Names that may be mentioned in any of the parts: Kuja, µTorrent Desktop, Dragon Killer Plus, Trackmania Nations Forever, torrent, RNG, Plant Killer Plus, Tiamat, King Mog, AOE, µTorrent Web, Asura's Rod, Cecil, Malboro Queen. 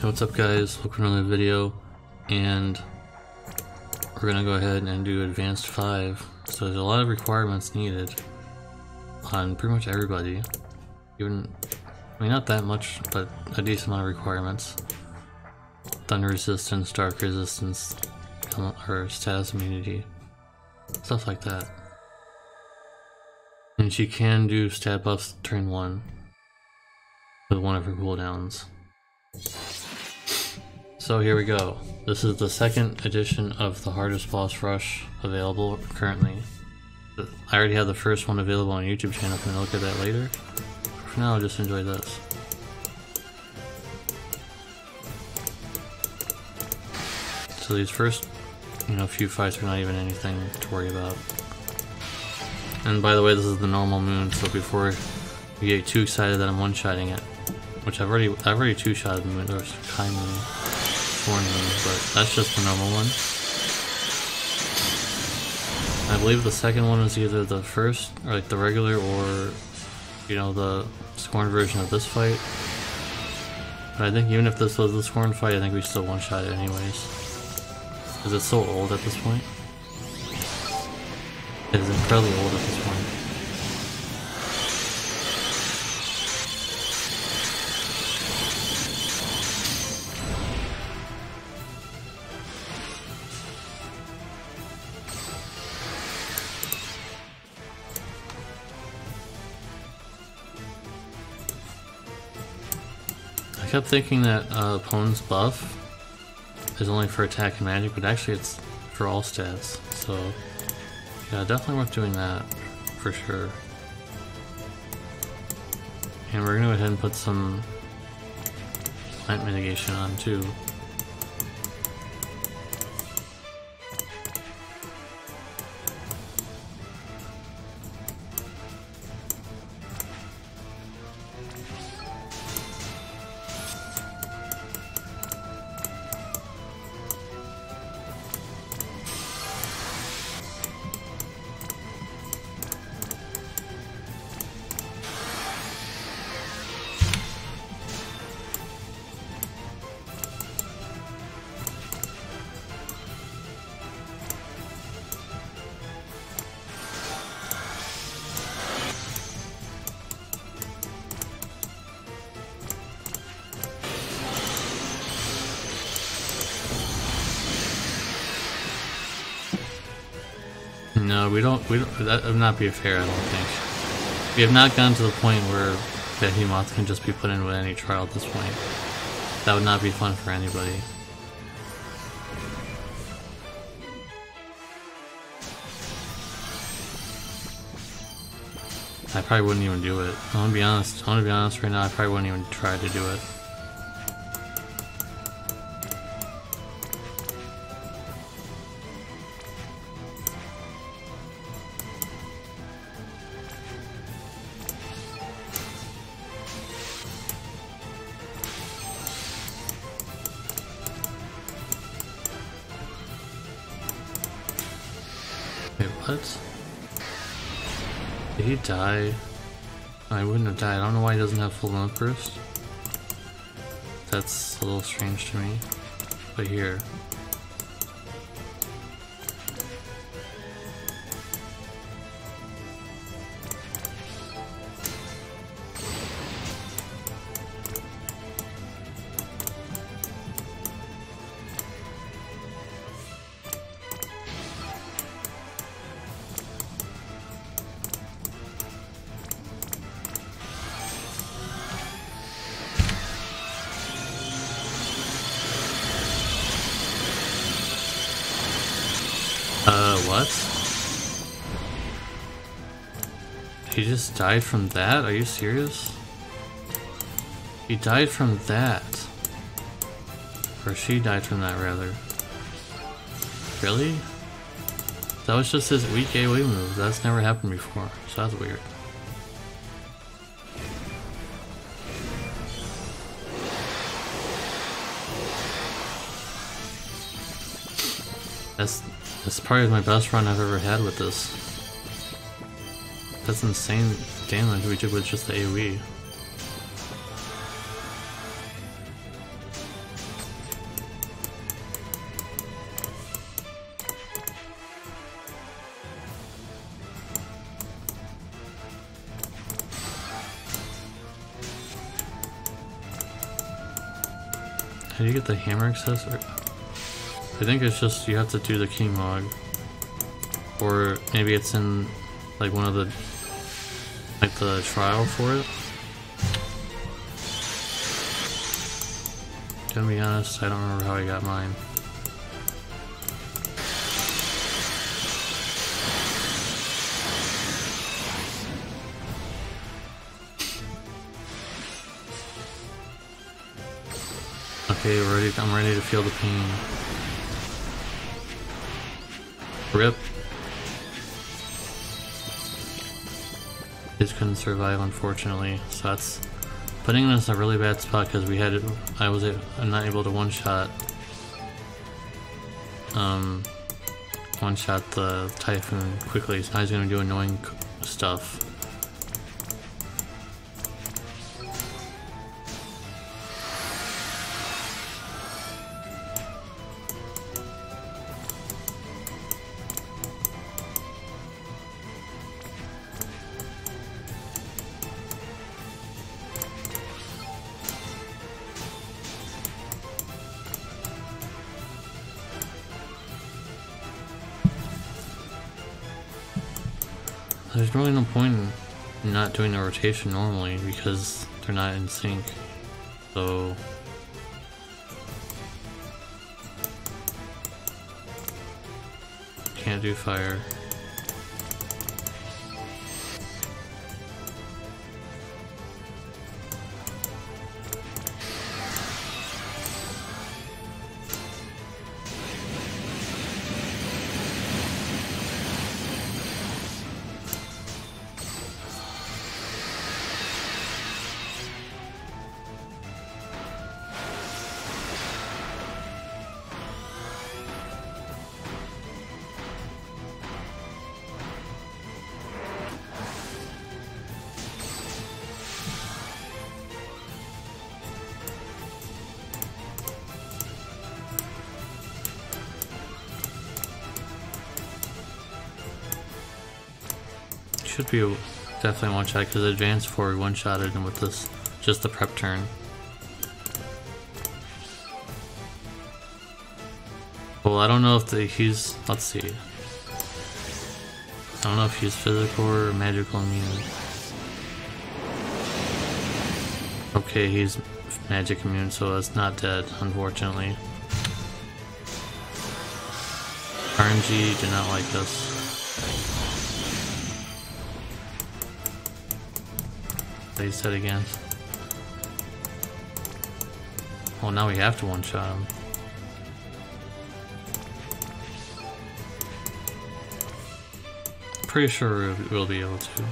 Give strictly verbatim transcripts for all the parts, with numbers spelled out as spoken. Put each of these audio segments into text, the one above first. Hey, what's up guys, welcome to another video, and we're gonna go ahead and do advanced five. So there's a lot of requirements needed on pretty much everybody. Even, I mean, not that much, but a decent amount of requirements. Thunder resistance, dark resistance, or status immunity, stuff like that. And she can do stat buffs turn one with one of her cooldowns. So here we go. This is the second edition of the hardest boss rush available currently. I already have the first one available on YouTube channel if you want to look at that later. For now, just enjoy this. So these first, you know, few fights are not even anything to worry about. And by the way, this is the normal moon, so before you get too excited that I'm one-shotting it, which I've already I've already two-shotted moon, or Kai moon, Thorn moon, but that's just the normal one. I believe the second one was either the first, or like the regular, or, you know, the Scorn version of this fight. But I think even if this was the Scorn fight, I think we still one-shot it anyways. Because it's so old at this point. It is incredibly old at this point. I kept thinking that uh, opponent's buff is only for attack and magic, but actually it's for all stats, so yeah, definitely worth doing that for sure. And we're gonna go ahead and put some plant mitigation on too. No, we don't. We don't, that would not be fair. I don't think we have not gotten to the point where Behemoth can just be put in with any trial at this point. That would not be fun for anybody. I probably wouldn't even do it. I'm gonna be honest. I'm gonna be honest right now. I probably wouldn't even try to do it. What? Did he die? I wouldn't have died. I don't know why he doesn't have full limp burst. That's a little strange to me. But here. Uh, what? He just died from that? Are you serious? He died from that. Or she died from that, rather. Really? That was just his weak A O E move. That's never happened before, so that's weird. That's... This is probably my best run I've ever had with this. That's insane damage we did with just the A O E. Did you get the hammer accessory? I think it's just you have to do the King Mog. Or maybe it's in like one of the like the trial for it. To be honest, I don't remember how I got mine. Okay, we're ready, I'm ready to feel the pain. Rip. Just couldn't survive, unfortunately. So that's putting us in a really bad spot because we had it. I was I'm not able to one shot. Um, one shot the typhoon quickly. So now he's gonna do annoying stuff. There's really no point in not doing the rotation normally because they're not in sync. So can't do fire. Should be definitely one shot because advanced forward one shotted him with this, just the prep turn. Well, I don't know if the, he's, let's see. I don't know if he's physical or magical immune. Okay, he's magic immune, so it's not dead, unfortunately. R N G did not like this. He said again. Well, now we have to one-shot him. Pretty sure we'll be able to.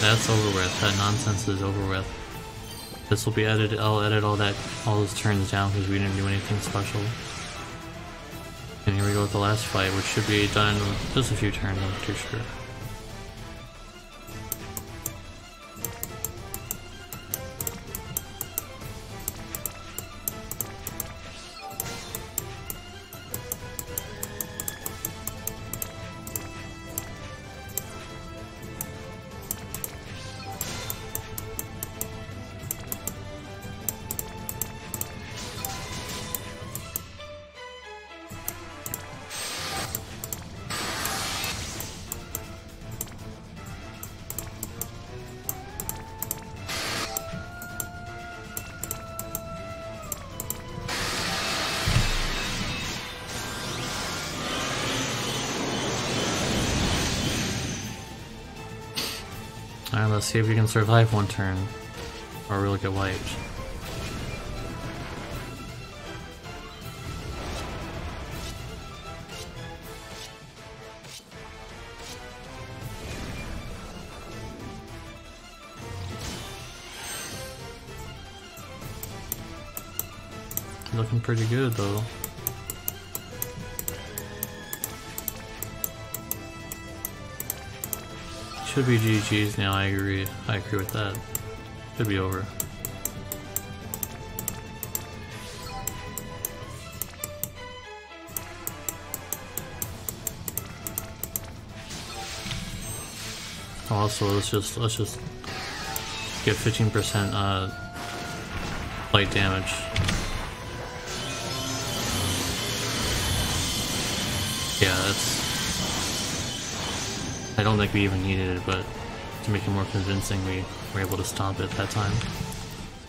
That's over with. That nonsense is over with. This will be edited. I'll edit all that, all those turns down because we didn't do anything special. And here we go with the last fight, which should be done in just a few turns, I'm pretty sure. Alright, let's see if we can survive one turn, or we'll get wiped. Looking pretty good though. Should be G G's now, I agree. I agree with that. Should be over. Also, let's just let's just get fifteen percent uh, light damage. Yeah, that's. I don't think we even needed it, but to make it more convincing, we were able to stomp it that time.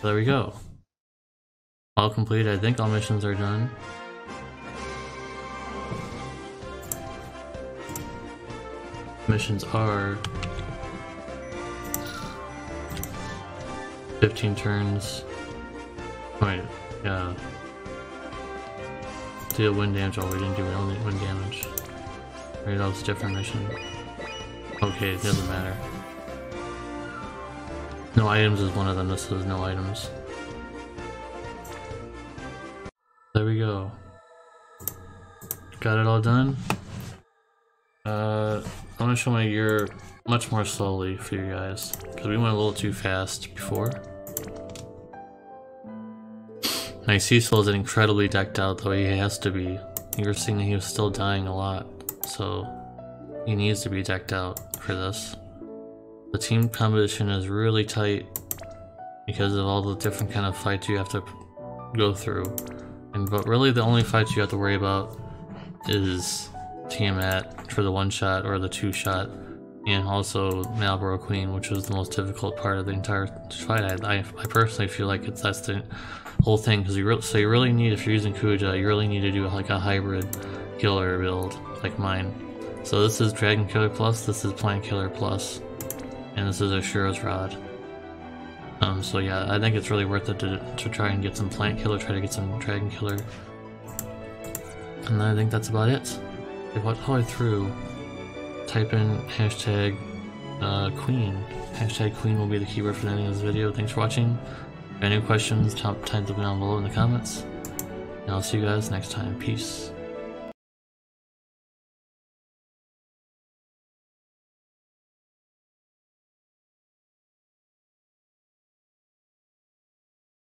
So there we go. All complete. I think all missions are done. Missions are. fifteen turns. Wait, yeah. Deal wind damage. Oh, we didn't do only wind damage. Right, that was a different mission. Okay, it doesn't matter. No items is one of them. This is no items. There we go. Got it all done. Uh, I'm gonna show my gear much more slowly for you guys, because we went a little too fast before. My Cecil is incredibly decked out, though he has to be. You were seeing that he was still dying a lot, so he needs to be decked out for this. The team composition is really tight because of all the different kind of fights you have to go through. And but really the only fights you have to worry about is Tiamat for the one shot or the two shot. And also Malboro Queen, which was the most difficult part of the entire fight. I, I, I personally feel like it's that's the whole thing, because you re so you really need, if you're using Kuja, you really need to do like a hybrid killer build like mine. So this is Dragon Killer Plus, this is Plant Killer Plus, and this is Asura's Rod. Um, so yeah, I think it's really worth it to to try and get some Plant Killer, try to get some Dragon Killer, and I think that's about it. If what how I threw. Type in hashtag uh, Queen. Hashtag Queen will be the keyword for the ending of this video. Thanks for watching. If you have any questions, type them down below in the comments. And I'll see you guys next time. Peace.